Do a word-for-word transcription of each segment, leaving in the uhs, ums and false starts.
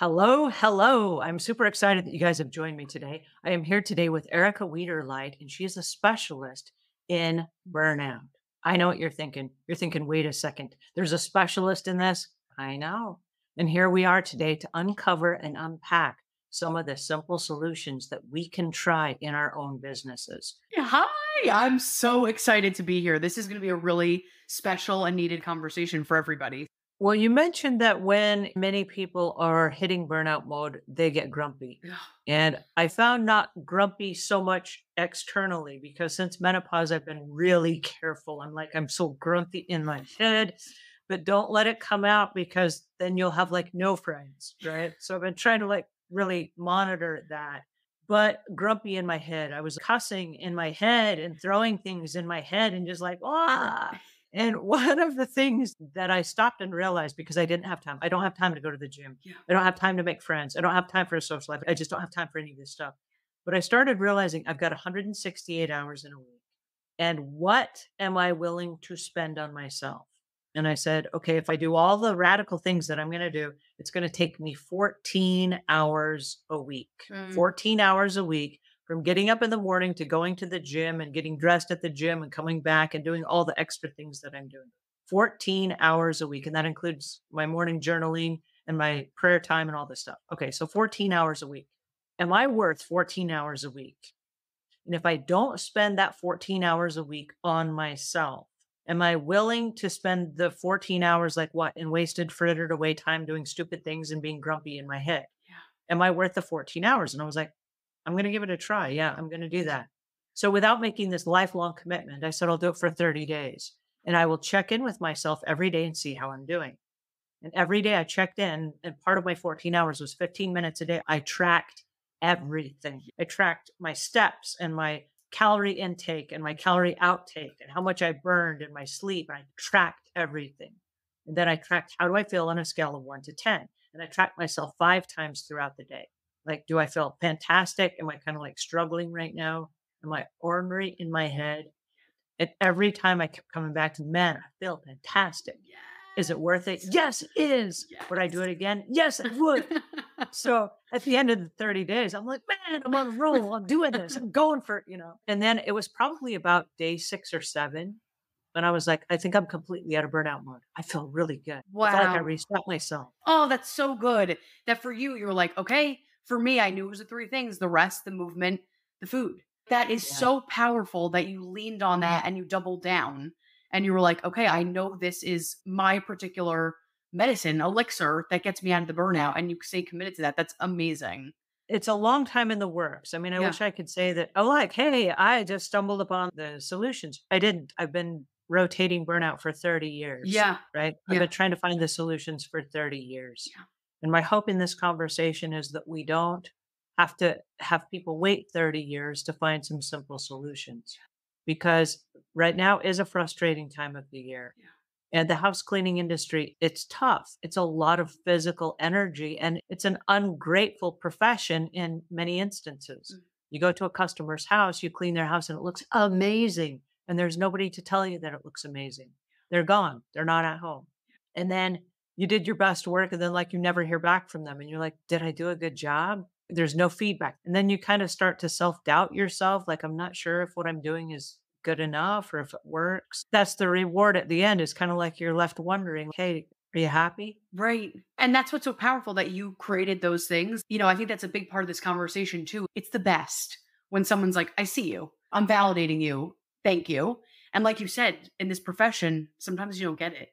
Hello, hello. I'm super excited that you guys have joined me today. I am here today with Erica Wiederlight, and she is a specialist in burnout. I know what you're thinking. You're thinking, wait a second, there's a specialist in this? I know. And here we are today to uncover and unpack some of the simple solutions that we can try in our own businesses. Hi, I'm so excited to be here. This is going to be a really special and needed conversation for everybody. Well, you mentioned that when many people are hitting burnout mode, they get grumpy. Yeah. And I found not grumpy so much externally, because since menopause, I've been really careful. I'm like, I'm so grumpy in my head, but don't let it come out, because then you'll have like no friends, right? So I've been trying to like really monitor that. But grumpy in my head, I was cussing in my head and throwing things in my head and just like, ah. And one of the things that I stopped and realized, because I didn't have time, I don't have time to go to the gym. Yeah. I don't have time to make friends. I don't have time for a social life. I just don't have time for any of this stuff. But I started realizing I've got one hundred sixty-eight hours in a week. And what am I willing to spend on myself? And I said, okay, if I do all the radical things that I'm going to do, it's going to take me fourteen hours a week, mm. fourteen hours a week. From getting up in the morning to going to the gym and getting dressed at the gym and coming back and doing all the extra things that I'm doing. fourteen hours a week. And that includes my morning journaling and my prayer time and all this stuff. Okay. So fourteen hours a week. Am I worth fourteen hours a week? And if I don't spend that fourteen hours a week on myself, am I willing to spend the fourteen hours like what? And wasted, frittered away time doing stupid things and being grumpy in my head. Yeah. Am I worth the fourteen hours? And I was like, I'm going to give it a try. Yeah, I'm going to do that. So without making this lifelong commitment, I said, I'll do it for thirty days, and I will check in with myself every day and see how I'm doing. And every day I checked in, and part of my fourteen hours was fifteen minutes a day. I tracked everything. I tracked my steps and my calorie intake and my calorie outtake and how much I burned and my sleep. And I tracked everything. And then I tracked, how do I feel on a scale of one to ten? And I tracked myself five times throughout the day. Like, do I feel fantastic? Am I kind of like struggling right now? Am I ornery in my head? And every time I kept coming back to, man, I feel fantastic. Yes. Is it worth it? Yes, it is. Yes. Would I do it again? Yes, I would. So at the end of the thirty days, I'm like, man, I'm on a roll. I'm doing this. I'm going for it, you know. And then it was probably about day six or seven when I was like, I think I'm completely out of burnout mode. I feel really good. Wow. I felt like I reset myself. Oh, that's so good. That for you, you were like, okay. For me, I knew it was the three things, the rest, the movement, the food. That is yeah. so powerful that you leaned on that and you doubled down and you were like, okay, I know this is my particular medicine, elixir that gets me out of the burnout. And you stay committed to that. That's amazing. It's a long time in the works. I mean, I yeah. wish I could say that, oh, like, hey, I just stumbled upon the solutions. I didn't. I've been rotating burnout for thirty years. Yeah. Right. I've yeah. been trying to find the solutions for thirty years. Yeah. And my hope in this conversation is that we don't have to have people wait thirty years to find some simple solutions, because right now is a frustrating time of the year. Yeah. And the house cleaning industry, it's tough. It's a lot of physical energy, and it's an ungrateful profession in many instances. Mm-hmm. You go to a customer's house, you clean their house, and it looks amazing. And there's nobody to tell you that it looks amazing. They're gone. They're not at home. And then you did your best work, and then like you never hear back from them. And you're like, did I do a good job? There's no feedback. And then you kind of start to self-doubt yourself. Like, I'm not sure if what I'm doing is good enough or if it works. That's the reward at the end, is kind of like you're left wondering, hey, are you happy? Right. And that's what's so powerful, that you created those things. You know, I think that's a big part of this conversation too. It's the best when someone's like, I see you, I'm validating you. Thank you. And like you said, in this profession, sometimes you don't get it.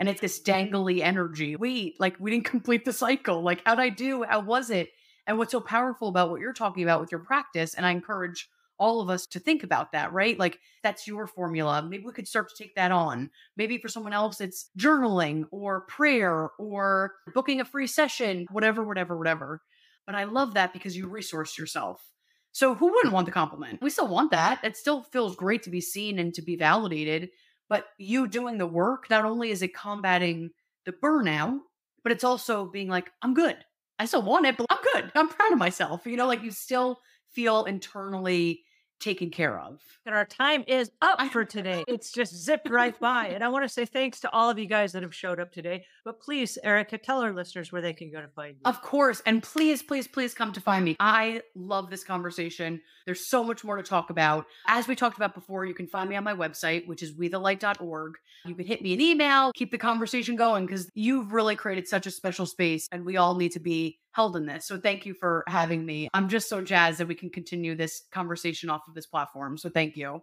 And it's this dangly energy. Wait, like we didn't complete the cycle. Like, how'd I do? How was it? And what's so powerful about what you're talking about with your practice, and I encourage all of us to think about that, right? Like, that's your formula. Maybe we could start to take that on. Maybe for someone else, it's journaling or prayer or booking a free session, whatever, whatever, whatever. But I love that, because you resourced yourself. So who wouldn't want the compliment? We still want that. It still feels great to be seen and to be validated. But you doing the work, not only is it combating the burnout, but it's also being like, I'm good. I still want it, but I'm good. I'm proud of myself. You know, like you still feel internally taken care of. And our time is up for today. It's just zipped right by. And I want to say thanks to all of you guys that have showed up today. But please, Erica, tell our listeners where they can go to find you. Of course. And please, please, please come to find me. I love this conversation. There's so much more to talk about. As we talked about before, you can find me on my website, which is we the light dot org. You can hit me an email, keep the conversation going, because you've really created such a special space and we all need to be held in this. So thank you for having me. I'm just so jazzed that we can continue this conversation off of this platform. So thank you.